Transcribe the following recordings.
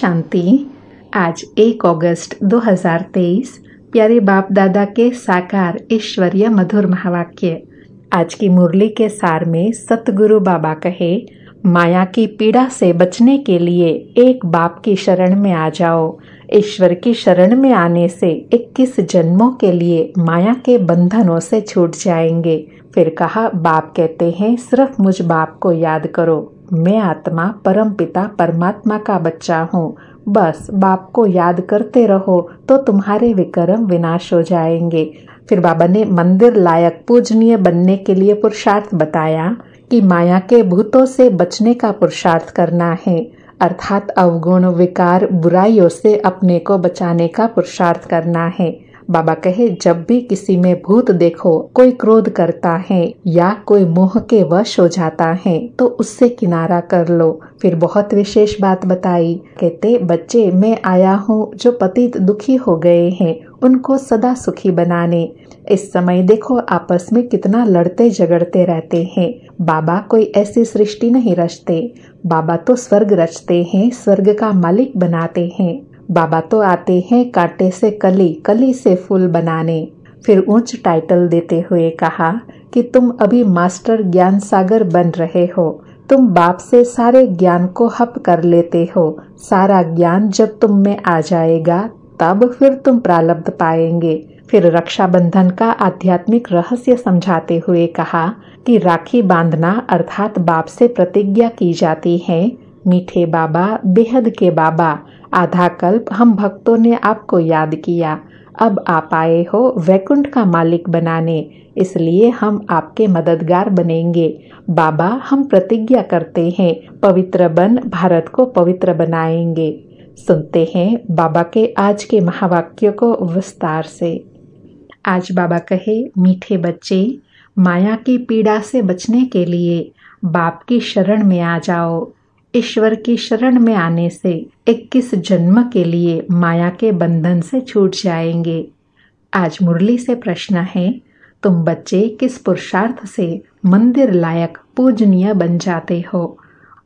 शांति। आज 1 अगस्त 2023 प्यारे बाप दादा के साकार ईश्वरीय मधुर महावाक्य। आज की मुरली के सार में सतगुरु बाबा कहे, माया की पीड़ा से बचने के लिए एक बाप की शरण में आ जाओ। ईश्वर की शरण में आने से 21 जन्मों के लिए माया के बंधनों से छूट जाएंगे। फिर कहा, बाप कहते हैं सिर्फ मुझ बाप को याद करो। मैं आत्मा परम पिता परमात्मा का बच्चा हूँ। बस बाप को याद करते रहो तो तुम्हारे विक्रम विनाश हो जाएंगे। फिर बाबा ने मंदिर लायक पूजनीय बनने के लिए पुरुषार्थ बताया कि माया के भूतों से बचने का पुरुषार्थ करना है, अर्थात अवगुण विकार बुराइयों से अपने को बचाने का पुरुषार्थ करना है। बाबा कहे, जब भी किसी में भूत देखो, कोई क्रोध करता है या कोई मोह के वश हो जाता है, तो उससे किनारा कर लो। फिर बहुत विशेष बात बताई, कहते बच्चे मैं आया हूँ जो पतित दुखी हो गए हैं उनको सदा सुखी बनाने। इस समय देखो आपस में कितना लड़ते झगड़ते रहते हैं। बाबा कोई ऐसी सृष्टि नहीं रचते। बाबा तो स्वर्ग रचते हैं, स्वर्ग का मालिक बनाते हैं। बाबा तो आते हैं कांटे से कली, कली से फूल बनाने। फिर ऊंच टाइटल देते हुए कहा कि तुम अभी मास्टर ज्ञान सागर बन रहे हो। तुम बाप से सारे ज्ञान को हप कर लेते हो। सारा ज्ञान जब तुम में आ जाएगा तब फिर तुम प्रालब्ध पाएंगे। फिर रक्षाबंधन का आध्यात्मिक रहस्य समझाते हुए कहा कि राखी बांधना अर्थात बाप से प्रतिज्ञा की जाती है। मीठे बाबा, बेहद के बाबा, आधा कल्प हम भक्तों ने आपको याद किया। अब आप आए हो वैकुंठ का मालिक बनाने, इसलिए हम आपके मददगार बनेंगे। बाबा हम प्रतिज्ञा करते हैं पवित्र बन, भारत को पवित्र बनाएंगे। सुनते हैं बाबा के आज के महावाक्यों को विस्तार से। आज बाबा कहे, मीठे बच्चे माया की पीड़ा से बचने के लिए बाप की शरण में आ जाओ। ईश्वर की शरण में आने से 21 जन्म के लिए माया के बंधन से छूट जाएंगे। आज मुरली से प्रश्न है, तुम बच्चे किस पुरुषार्थ से मंदिर लायक पूजनीय बन जाते हो?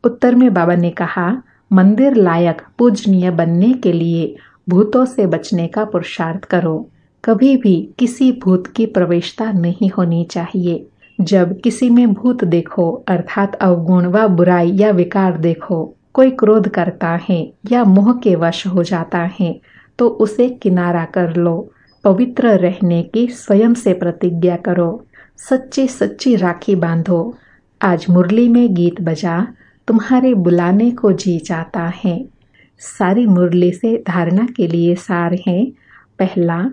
उत्तर में बाबा ने कहा, मंदिर लायक पूजनीय बनने के लिए भूतों से बचने का पुरुषार्थ करो। कभी भी किसी भूत की प्रवेशता नहीं होनी चाहिए। जब किसी में भूत देखो, अर्थात अवगुण व बुराई या विकार देखो, कोई क्रोध करता है या मोह के वश हो जाता है, तो उसे किनारा कर लो। पवित्र रहने की स्वयं से प्रतिज्ञा करो। सच्ची सच्ची राखी बांधो। आज मुरली में गीत बजा, तुम्हारे बुलाने को जी चाहता है। सारी मुरली से धारणा के लिए सार है। पहला,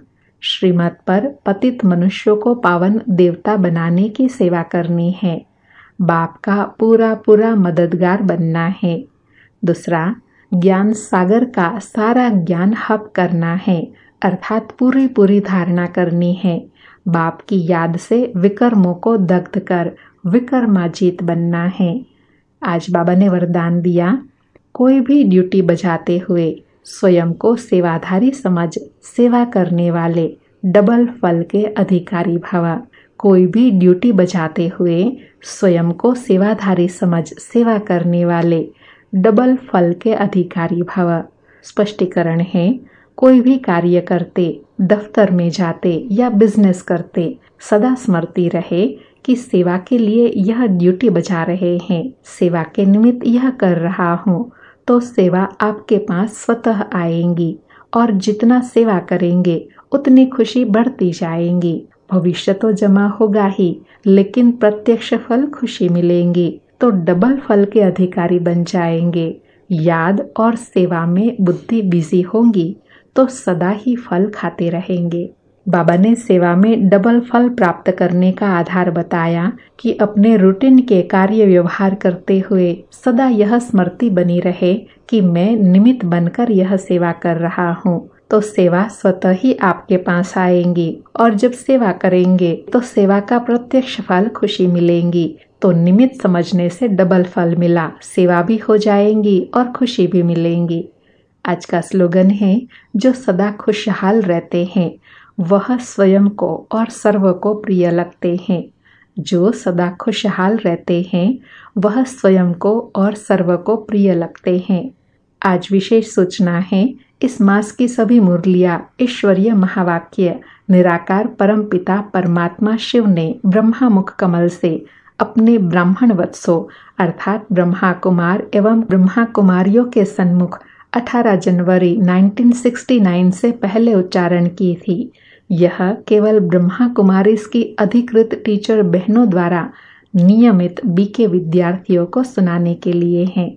श्रीमत पर पतित मनुष्यों को पावन देवता बनाने की सेवा करनी है। बाप का पूरा पूरा मददगार बनना है। दूसरा, ज्ञान सागर का सारा ज्ञान हप करना है, अर्थात पूरी पूरी धारणा करनी है। बाप की याद से विकर्मों को दग्ध कर विकर्माजीत बनना है। आज बाबा ने वरदान दिया, कोई भी ड्यूटी बजाते हुए स्वयं को सेवाधारी समझ सेवा करने वाले डबल फल के अधिकारी भव। कोई भी ड्यूटी बजाते हुए स्वयं को सेवाधारी समझ सेवा करने वाले डबल फल के अधिकारी भव। स्पष्टीकरण है, कोई भी कार्य करते, दफ्तर में जाते या बिजनेस करते, सदा स्मृति रहे कि सेवा के लिए यह ड्यूटी बजा रहे हैं, सेवा के निमित्त यह कर रहा हूँ, तो सेवा आपके पास स्वतः आएंगी और जितना सेवा करेंगे उतनी खुशी बढ़ती जाएंगी। भविष्य तो जमा होगा ही, लेकिन प्रत्यक्ष फल खुशी मिलेंगी, तो डबल फल के अधिकारी बन जाएंगे। याद और सेवा में बुद्धि बिजी होंगी तो सदा ही फल खाते रहेंगे। बाबा ने सेवा में डबल फल प्राप्त करने का आधार बताया कि अपने रूटीन के कार्य व्यवहार करते हुए सदा यह स्मृति बनी रहे कि मैं निमित्त बनकर यह सेवा कर रहा हूँ, तो सेवा स्वतः ही आपके पास आएंगी और जब सेवा करेंगे तो सेवा का प्रत्यक्ष फल खुशी मिलेंगी। तो निमित्त समझने से डबल फल मिला, सेवा भी हो जाएंगी और खुशी भी मिलेंगी। आज का स्लोगन है, जो सदा खुशहाल रहते हैं वह स्वयं को और सर्व को प्रिय लगते हैं। जो सदा खुशहाल रहते हैं वह स्वयं को और सर्व को प्रिय लगते हैं। आज विशेष सूचना है। इस मास की सभी मुरलियां ईश्वरीय महावाक्य निराकार परमपिता परमात्मा शिव ने ब्रह्मा मुख कमल से अपने ब्राह्मण वत्सों अर्थात ब्रह्मा कुमार एवं ब्रह्मा कुमारियों के सन्मुख 18 जनवरी 1969 से पहले उच्चारण की थी। यह केवल ब्रह्मा कुमारिस की अधिकृत टीचर बहनों द्वारा नियमित बीके विद्यार्थियों को सुनाने के लिए है।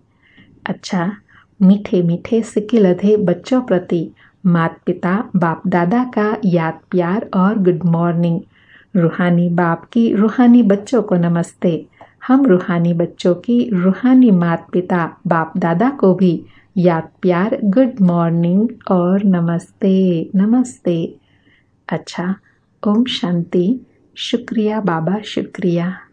अच्छा, मीठे मीठे सिकिलधे बच्चों प्रति मात पिता बाप दादा का याद प्यार और गुड मॉर्निंग। रूहानी बाप की रूहानी बच्चों को नमस्ते। हम रूहानी बच्चों की रूहानी मात पिता बाप दादा को भी याद प्यार, गुड मॉर्निंग और नमस्ते नमस्ते। अच्छा, ओम शांति। शुक्रिया बाबा, शुक्रिया।